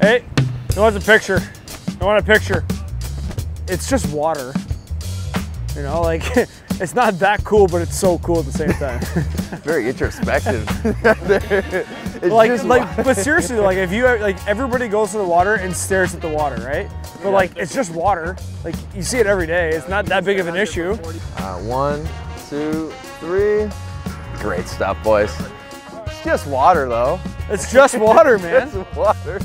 Hey, who wants a picture? I want a picture. It's just water. You know, like, it's not that cool, but it's so cool at the same time. Very introspective. But seriously, like, if you like, everybody goes to the water and stares at the water, right? But like, it's just water. Like, you see it every day. It's not that big of an issue. 1, 2, 3. Great stuff, boys. It's just water, though. It's just water, man. It's just water.